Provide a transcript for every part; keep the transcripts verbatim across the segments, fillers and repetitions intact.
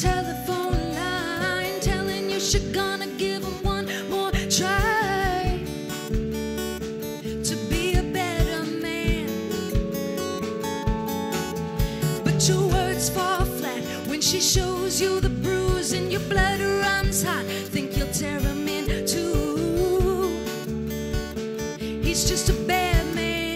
telephone line, telling you she's gonna give him one more try to be a better man. But your words fall flat when she shows you the bruise and your blood runs hot. Think you'll tear him in two. He's just a bad man.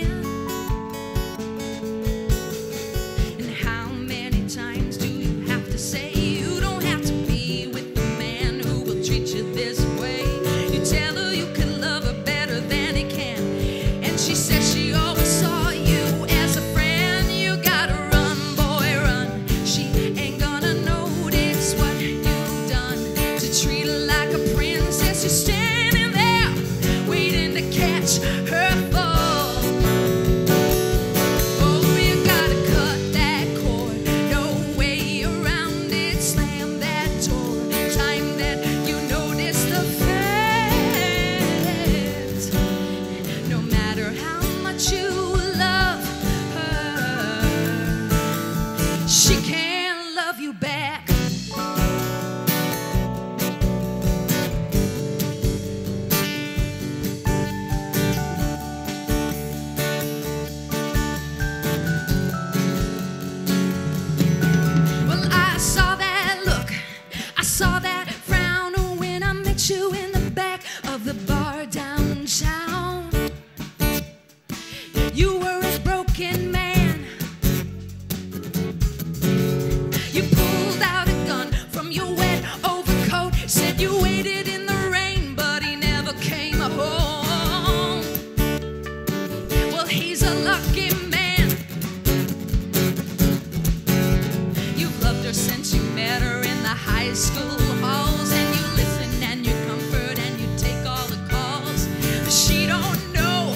School halls, and you listen and you comfort and you take all the calls, but she don't know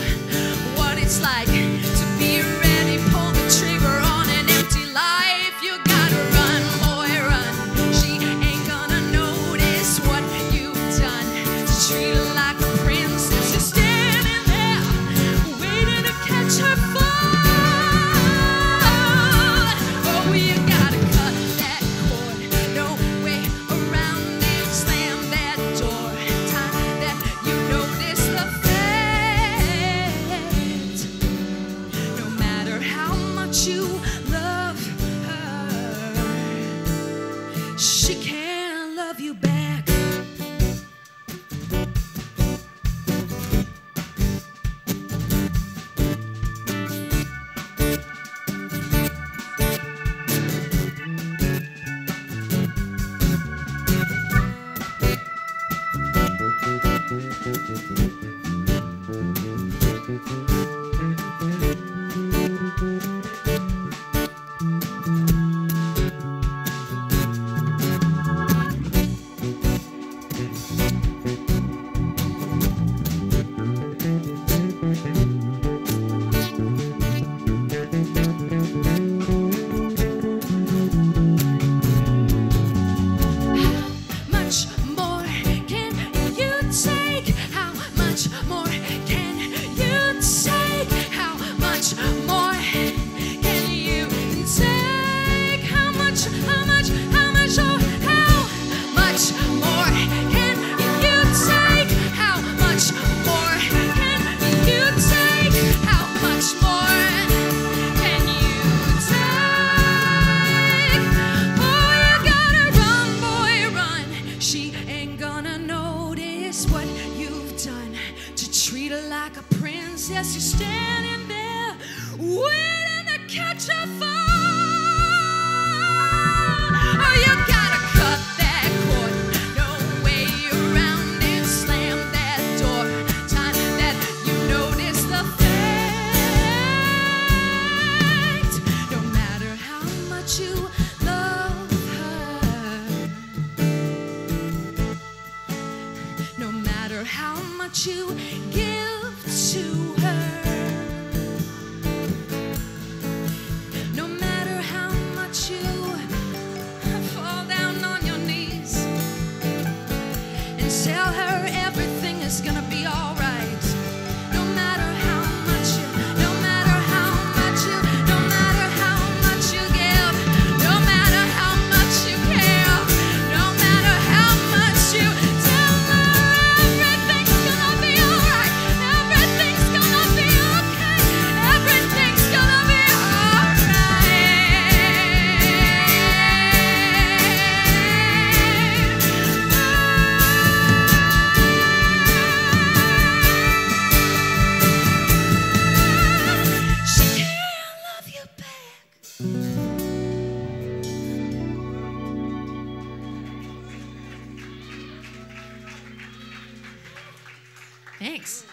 what it's like to be ready. Pull the trigger on an empty life. You gotta run, boy, run. She ain't gonna notice what you've done. She treat her like a princess. You're standing there waiting to catch her fall. Oh, you gotta cut that cord. No way around it, slam that door. Time that you notice the fate. No matter how much you love her, she can't love you back. Thanks.